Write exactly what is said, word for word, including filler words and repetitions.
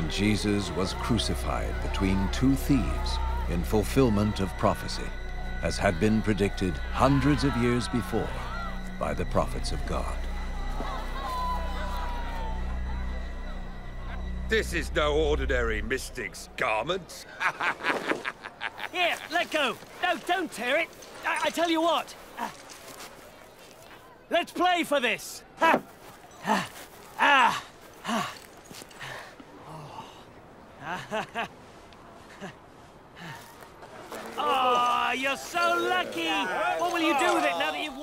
And Jesus was crucified between two thieves in fulfillment of prophecy, as had been predicted hundreds of years before by the prophets of God. This is no ordinary mystic's garment. Here, let go. No, don't tear it. I, I tell you what. Uh, let's play for this. Ha! Ha! Ah! Ha! Oh! Ah! Ha! Oh, you're so lucky! What will you do with it now that you've